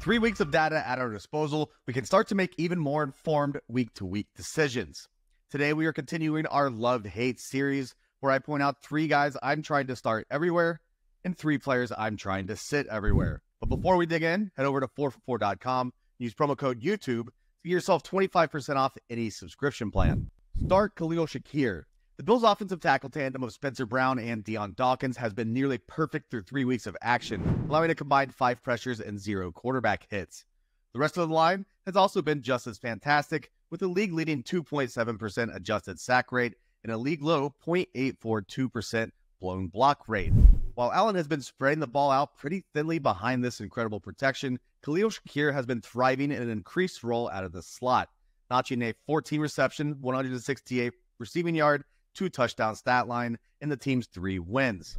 3 weeks of data at our disposal, we can start to make even more informed week-to-week decisions. Today, we are continuing our love-hate series where I point out three guys I'm trying to start everywhere and three players I'm trying to sit everywhere. But before we dig in, head over to 4for4.com, use promo code YouTube to get yourself 25% off any subscription plan. Start Khalil Shakir. The Bills' offensive tackle tandem of Spencer Brown and Deion Dawkins has been nearly perfect through 3 weeks of action, allowing a combined 5 pressures and 0 quarterback hits. The rest of the line has also been just as fantastic, with the league leading 2.7% adjusted sack rate and a league-low 0.842% blown block rate. While Allen has been spreading the ball out pretty thinly behind this incredible protection, Khalil Shakir has been thriving in an increased role out of the slot, notching a 14 reception, 168 receiving yard, 2 touchdown stat line, and the team's 3 wins.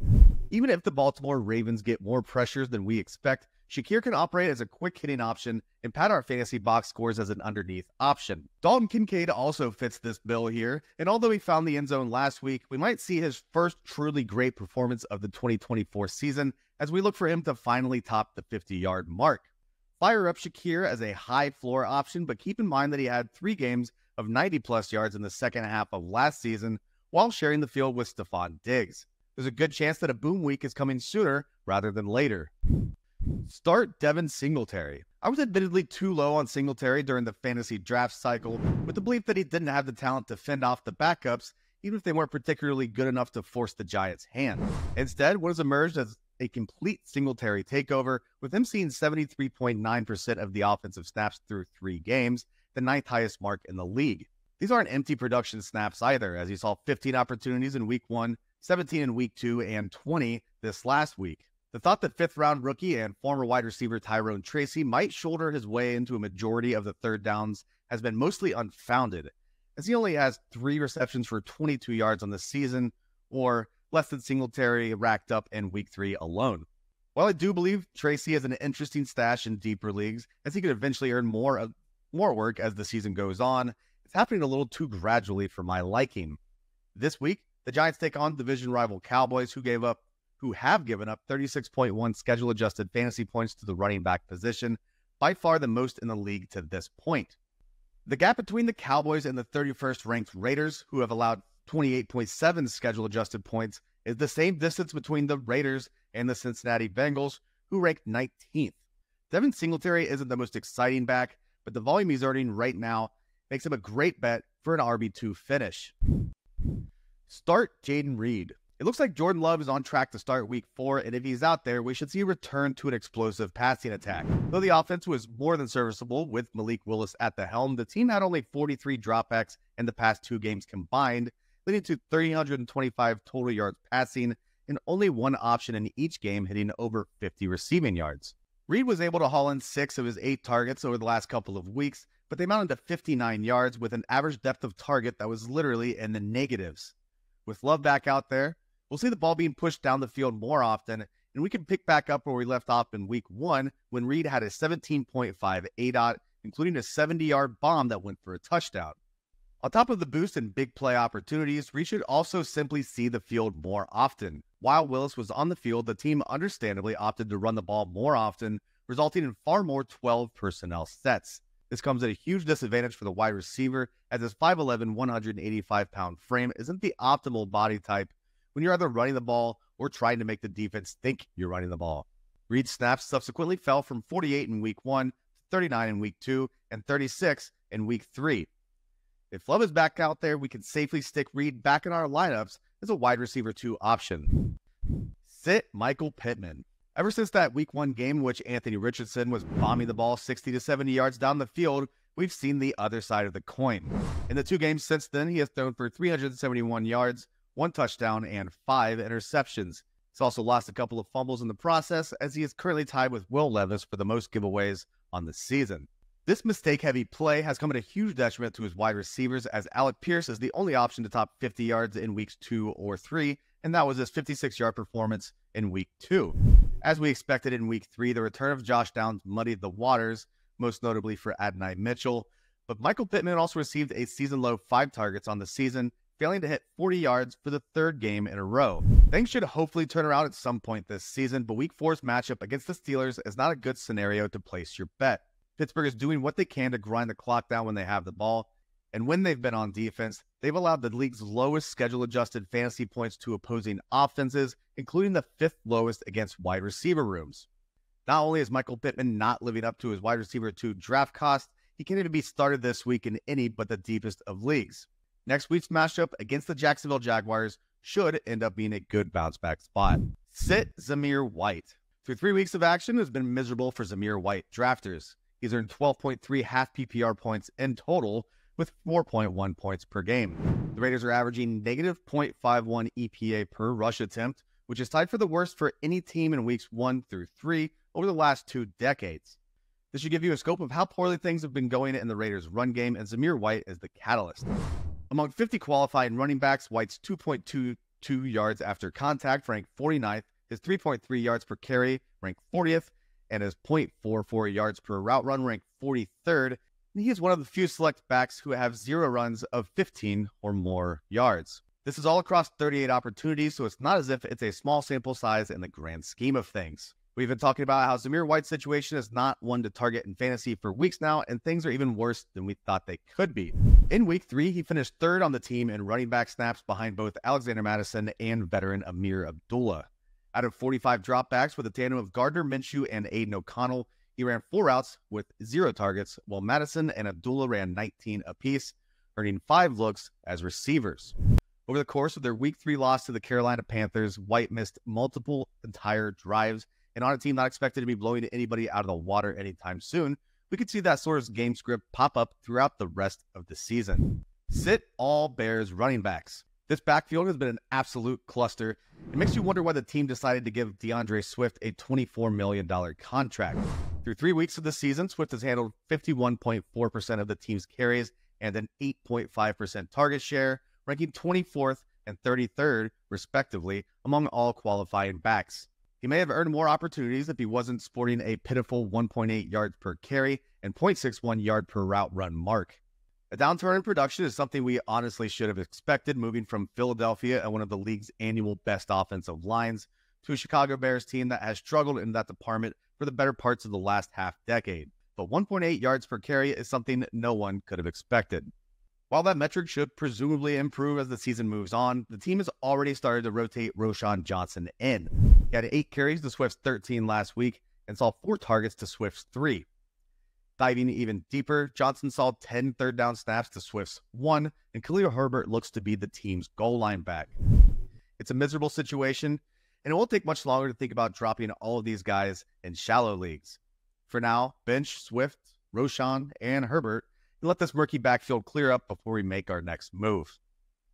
Even if the Baltimore Ravens get more pressures than we expect, Shakir can operate as a quick hitting option and pad our fantasy box scores as an underneath option. Dalton Kincaid also fits this bill here, and although he found the end zone last week, we might see his first truly great performance of the 2024 season as we look for him to finally top the 50-yard mark. Fire up Shakir as a high floor option, but keep in mind that he had 3 games of 90-plus yards in the second half of last season, while sharing the field with Stephon Diggs. There's a good chance that a boom week is coming sooner rather than later. Start Devin Singletary. I was admittedly too low on Singletary during the fantasy draft cycle, with the belief that he didn't have the talent to fend off the backups, even if they weren't particularly good enough to force the Giants' hand. Instead, what has emerged as a complete Singletary takeover, with him seeing 73.9% of the offensive snaps through 3 games, the 9th highest mark in the league. These aren't empty production snaps either, as he saw 15 opportunities in Week 1, 17 in Week 2, and 20 this last week. The thought that fifth-round rookie and former wide receiver Tyrone Tracy might shoulder his way into a majority of the third downs has been mostly unfounded, as he only has 3 receptions for 22 yards on the season, or less than Singletary racked up in Week 3 alone. While I do believe Tracy is an interesting stash in deeper leagues, as he could eventually earn more work as the season goes on, it's happening a little too gradually for my liking. This week, the Giants take on division rival Cowboys, who have given up 36.1 schedule-adjusted fantasy points to the running back position, by far the most in the league to this point. The gap between the Cowboys and the 31st-ranked Raiders, who have allowed 28.7 schedule-adjusted points, is the same distance between the Raiders and the Cincinnati Bengals, who ranked 19th. Devin Singletary isn't the most exciting back, but the volume he's earning right now makes him a great bet for an RB2 finish. Start Jayden Reed. It looks like Jordan Love is on track to start Week 4, and if he's out there, we should see a return to an explosive passing attack. Though the offense was more than serviceable with Malik Willis at the helm, the team had only 43 dropbacks in the past 2 games combined, leading to 325 total yards passing, and only 1 option in each game hitting over 50 receiving yards. Reed was able to haul in 6 of his 8 targets over the last couple of weeks, but they amounted to 59 yards with an average depth of target that was literally in the negatives. With Love back out there, we'll see the ball being pushed down the field more often, and we can pick back up where we left off in Week 1 when Reed had a 17.5 ADOT, including a 70-yard bomb that went for a touchdown. On top of the boost and big play opportunities, Reed should also simply see the field more often. While Willis was on the field, the team understandably opted to run the ball more often, resulting in far more 12 personnel sets. This comes at a huge disadvantage for the wide receiver, as his 5'11", 185-pound frame isn't the optimal body type when you're either running the ball or trying to make the defense think you're running the ball. Reed's snaps subsequently fell from 48 in Week 1 to 39 in Week 2 and 36 in Week 3. If Love is back out there, we can safely stick Reed back in our lineups as a wide receiver 2 option. Sit Michael Pittman. Ever since that Week 1 game in which Anthony Richardson was bombing the ball 60 to 70 yards down the field, we've seen the other side of the coin. In the 2 games since then, he has thrown for 371 yards, 1 touchdown, and 5 interceptions. He's also lost a couple of fumbles in the process, as he is currently tied with Will Levis for the most giveaways on the season. This mistake-heavy play has come at a huge detriment to his wide receivers, as Alec Pierce is the only option to top 50 yards in Weeks 2 or 3, and that was his 56-yard performance in Week 2. As we expected in Week 3, the return of Josh Downs muddied the waters, most notably for Adonai Mitchell, but Michael Pittman also received a season-low 5 targets on the season, failing to hit 40 yards for the third game in a row. Things should hopefully turn around at some point this season, but Week 4's matchup against the Steelers is not a good scenario to place your bet. Pittsburgh is doing what they can to grind the clock down when they have the ball, and when they've been on defense, they've allowed the league's lowest schedule-adjusted fantasy points to opposing offenses, including the fifth lowest against wide receiver rooms. Not only is Michael Pittman not living up to his wide receiver 2 draft cost, he can't even be started this week in any but the deepest of leagues. Next week's matchup against the Jacksonville Jaguars should end up being a good bounce-back spot. Sit Zamir White. Through 3 weeks of action, it has been miserable for Zamir White drafters. He's earned 12.3 half PPR points in total, with 4.1 points per game. The Raiders are averaging negative 0.51 EPA per rush attempt, which is tied for the worst for any team in weeks 1 through 3 over the last 2 decades. This should give you a scope of how poorly things have been going in the Raiders' run game, and Zamir White is the catalyst. Among 50 qualifying running backs, White's 2.22 yards after contact ranked 49th, his 3.3 yards per carry ranked 40th, and his 0.44 yards per route run ranked 43rd. And he is one of the few select backs who have 0 runs of 15 or more yards. This is all across 38 opportunities, so it's not as if it's a small sample size in the grand scheme of things. We've been talking about how Zamir White's situation is not one to target in fantasy for weeks now, and things are even worse than we thought they could be. In Week 3, he finished third on the team in running back snaps behind both Alexander Madison and veteran Amir Abdullah. Out of 45 dropbacks with a tandem of Gardner Minshew and Aiden O'Connell, he ran 4 routes with 0 targets, while Madison and Abdullah ran 19 apiece, earning 5 looks as receivers. Over the course of their Week 3 loss to the Carolina Panthers, White missed multiple entire drives, and on a team not expected to be blowing anybody out of the water anytime soon, we could see that sort of game script pop up throughout the rest of the season. Sit all Bears running backs. This backfield has been an absolute cluster. It makes you wonder why the team decided to give DeAndre Swift a $24 million contract. Through 3 weeks of the season, Swift has handled 51.4% of the team's carries and an 8.5% target share, ranking 24th and 33rd, respectively, among all qualifying backs. He may have earned more opportunities if he wasn't sporting a pitiful 1.8 yards per carry and 0.61 yard per route run mark. A downturn in production is something we honestly should have expected, moving from Philadelphia and one of the league's annual best offensive lines to a Chicago Bears team that has struggled in that department for the better parts of the last half decade. But 1.8 yards per carry is something no one could have expected. While that metric should presumably improve as the season moves on, the team has already started to rotate Roschon Johnson in. He had 8 carries to Swift's 13 last week and saw 4 targets to Swift's 3. Diving even deeper, Johnson saw 10 third down snaps to Swift's 1, and Khalil Herbert looks to be the team's goal line back. It's a miserable situation, and it won't take much longer to think about dropping all of these guys in shallow leagues. For now, bench Swift, Roschon, and Herbert, and let this murky backfield clear up before we make our next move.